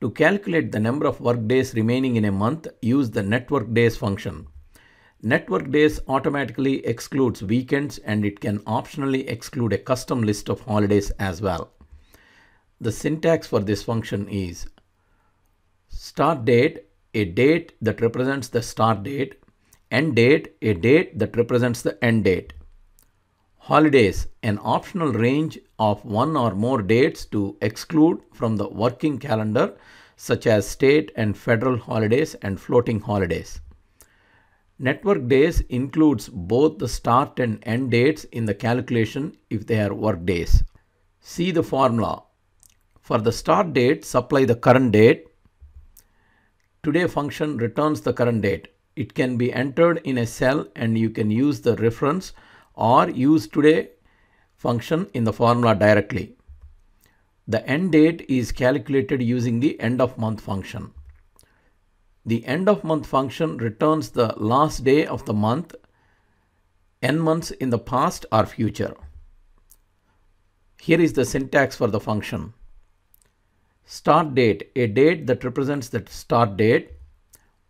To calculate the number of workdays remaining in a month, use the network days function. Network days automatically excludes weekends, and it can optionally exclude a custom list of holidays as well. The syntax for this function is start date, a date that represents the start date, end date, a date that represents the end date. Holidays, an optional range of one or more dates to exclude from the working calendar, such as state and federal holidays and floating holidays. Network days includes both the start and end dates in the calculation if they are work days. See the formula. For the start date, supply the current date. Today function returns the current date. It can be entered in a cell and you can use the reference or use today function in the formula directly. The end date is calculated using the end of month function. The end of month function returns the last day of the month. N months in the past or future. Here is the syntax for the function. Start date, a date that represents the start date.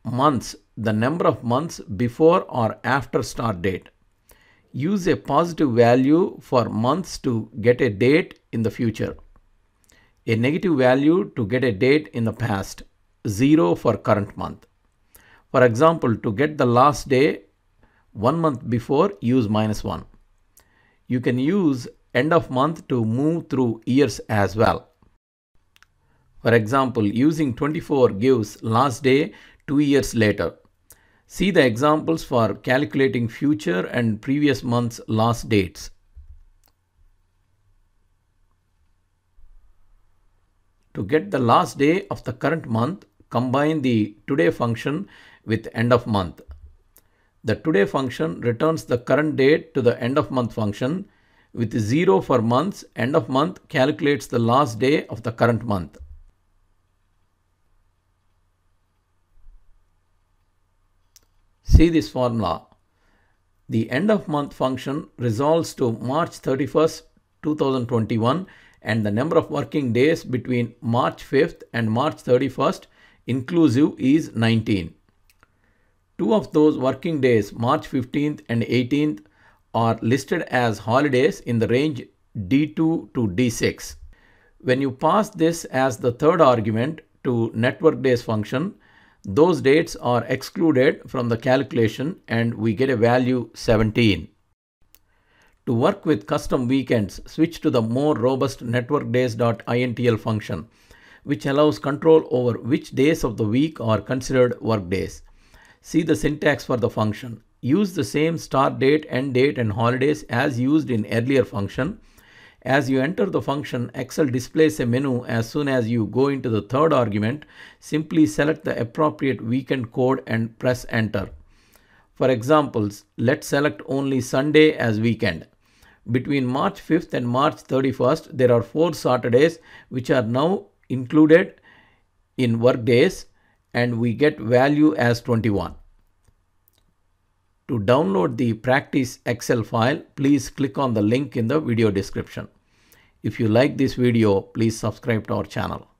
Months, the number of months before or after start date. Use a positive value for months to get a date in the future. A negative value to get a date in the past. 0 for current month. For example, to get the last day 1 month before, use -1. You can use end of month to move through years as well. For example, using 24 gives last day 2 years later. See the examples for calculating future and previous month's last dates. To get the last day of the current month, combine the today function with end of month. The today function returns the current date to the end of month function. With 0 for months, end of month calculates the last day of the current month. See this formula. The end of month function resolves to March 31st, 2021, and the number of working days between March 5th and March 31st inclusive is 19. 2 of those working days, March 15th and 18th, are listed as holidays in the range D2 to D6. When you pass this as the third argument to network days function, those dates are excluded from the calculation and we get a value 17. To work with custom weekends, switch to the more robust NETWORKDAYS.INTL function, which allows control over which days of the week are considered workdays. See the syntax for the function. Use the same start date, end date, and holidays as used in earlier function. As you enter the function, Excel displays a menu. As soon as you go into the third argument, simply select the appropriate weekend code and press enter. For examples, let's select only Sunday as weekend. Between March 5th and March 31st, there are 4 Saturdays which are now included in workdays, and we get value as 21. To download the practice Excel file, please click on the link in the video description. If you like this video, please subscribe to our channel.